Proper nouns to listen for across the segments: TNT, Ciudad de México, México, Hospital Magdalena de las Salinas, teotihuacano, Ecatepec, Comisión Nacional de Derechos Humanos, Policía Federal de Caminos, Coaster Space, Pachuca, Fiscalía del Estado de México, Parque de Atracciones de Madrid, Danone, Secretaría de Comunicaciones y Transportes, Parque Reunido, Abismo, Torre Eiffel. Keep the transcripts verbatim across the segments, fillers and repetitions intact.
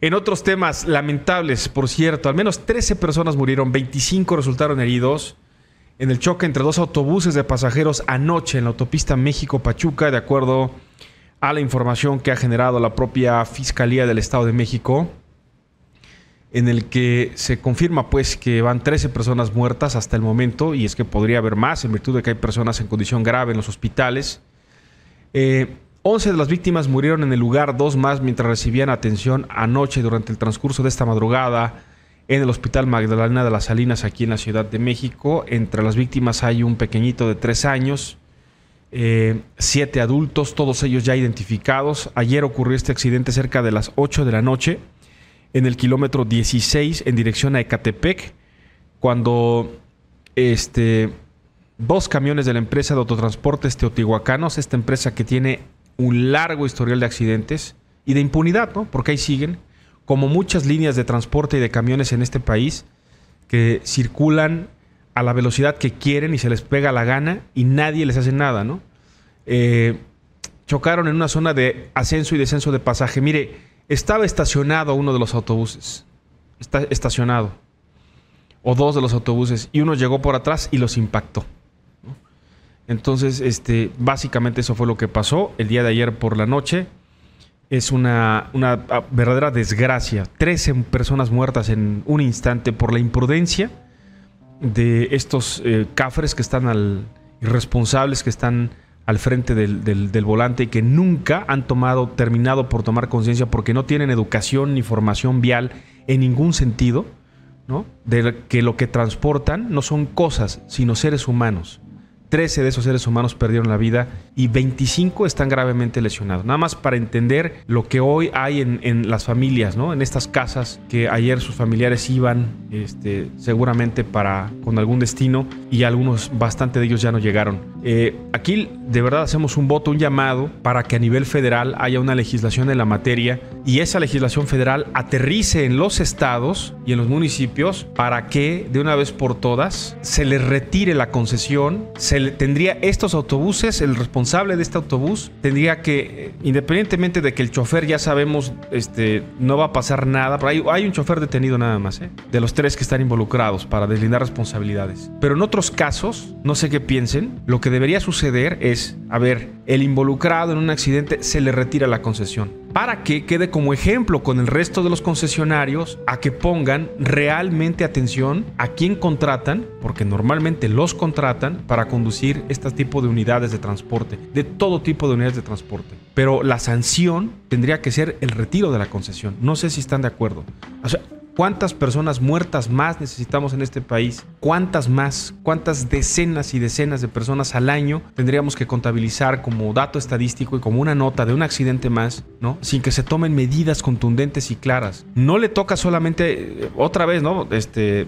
En otros temas lamentables, por cierto, al menos trece personas murieron, veinticinco resultaron heridos en el choque entre dos autobuses de pasajeros anoche en la autopista México-Pachuca, de acuerdo a la información que ha generado la propia Fiscalía del Estado de México, en el que se confirma pues que van trece personas muertas hasta el momento, y es que podría haber más en virtud de que hay personas en condición grave en los hospitales. Eh, once de las víctimas murieron en el lugar, dos más mientras recibían atención anoche durante el transcurso de esta madrugada en el Hospital Magdalena de las Salinas, aquí en la Ciudad de México. Entre las víctimas hay un pequeñito de tres años, eh, siete adultos, todos ellos ya identificados. Ayer ocurrió este accidente cerca de las ocho de la noche en el kilómetro dieciséis en dirección a Ecatepec, cuando este, dos camiones de la empresa de autotransportes Teotihuacanos, esta empresa que tiene un largo historial de accidentes y de impunidad, ¿no? Porque ahí siguen, como muchas líneas de transporte y de camiones en este país, que circulan a la velocidad que quieren y se les pega la gana y nadie les hace nada, ¿no? Eh, chocaron en una zona de ascenso y descenso de pasaje. Mire, estaba estacionado uno de los autobuses, está estacionado, o dos de los autobuses, y uno llegó por atrás y los impactó, ¿no? Entonces, este, básicamente eso fue lo que pasó el día de ayer por la noche. Es una, una verdadera desgracia. trece personas muertas en un instante por la imprudencia de estos eh, cafres que están al, irresponsables que están al frente del, del, del volante y que nunca han tomado, terminado por tomar conciencia, porque no tienen educación ni formación vial en ningún sentido, ¿no? De que lo que transportan no son cosas, sino seres humanos. trece de esos seres humanos perdieron la vida y veinticinco están gravemente lesionados. Nada más para entender lo que hoy hay en, en las familias, ¿no? En estas casas que ayer sus familiares iban este, seguramente para, con algún destino, y algunos, bastante de ellos, ya no llegaron. Eh, aquí de verdad hacemos un voto, un llamado para que a nivel federal haya una legislación en la materia, y esa legislación federal aterrice en los estados y en los municipios para que de una vez por todas se les retire la concesión. Se tendría estos autobuses, el responsable de este autobús tendría que, independientemente de que el chofer, ya sabemos, este, no va a pasar nada, pero hay, hay un chofer detenido nada más, ¿eh? De los tres que están involucrados, para deslindar responsabilidades. Pero en otros casos, no sé qué piensen, lo que debería suceder es, a ver, el involucrado en un accidente se le retira la concesión, para que quede como ejemplo con el resto de los concesionarios a que pongan realmente atención a quién contratan, porque normalmente los contratan para conducir este tipo de unidades de transporte, de todo tipo de unidades de transporte. Pero la sanción tendría que ser el retiro de la concesión. No sé si están de acuerdo. O sea, ¿cuántas personas muertas más necesitamos en este país? ¿Cuántas más? ¿Cuántas decenas y decenas de personas al año tendríamos que contabilizar como dato estadístico y como una nota de un accidente más, ¿no? Sin que se tomen medidas contundentes y claras. No le toca solamente, otra vez, ¿no? Este,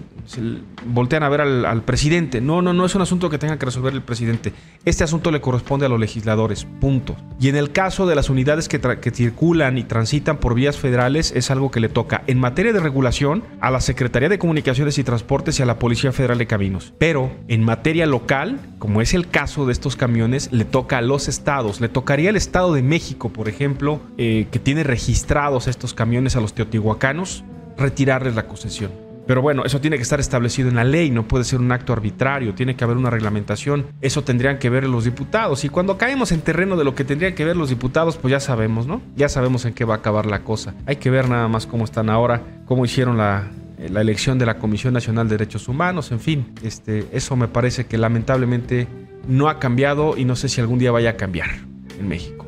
voltean a ver al, al presidente. No, no, no es un asunto que tenga que resolver el presidente. Este asunto le corresponde a los legisladores, punto. Y en el caso de las unidades que, que circulan y transitan por vías federales, es algo que le toca en materia de regulación a la Secretaría de Comunicaciones y Transportes y a la Policía Federal de Caminos. Pero en materia local, como es el caso de estos camiones, le toca a los estados. Le tocaría al Estado de México, por ejemplo, eh, que tiene registrados estos camiones, a los teotihuacanos, retirarles la concesión. Pero bueno, eso tiene que estar establecido en la ley, no puede ser un acto arbitrario, tiene que haber una reglamentación. Eso tendrían que ver los diputados. Y cuando caemos en terreno de lo que tendrían que ver los diputados, pues ya sabemos, ¿no? Ya sabemos en qué va a acabar la cosa. Hay que ver nada más cómo están ahora, cómo hicieron la, la elección de la Comisión Nacional de Derechos Humanos, en fin. Este, eso me parece que lamentablemente no ha cambiado y no sé si algún día vaya a cambiar en México.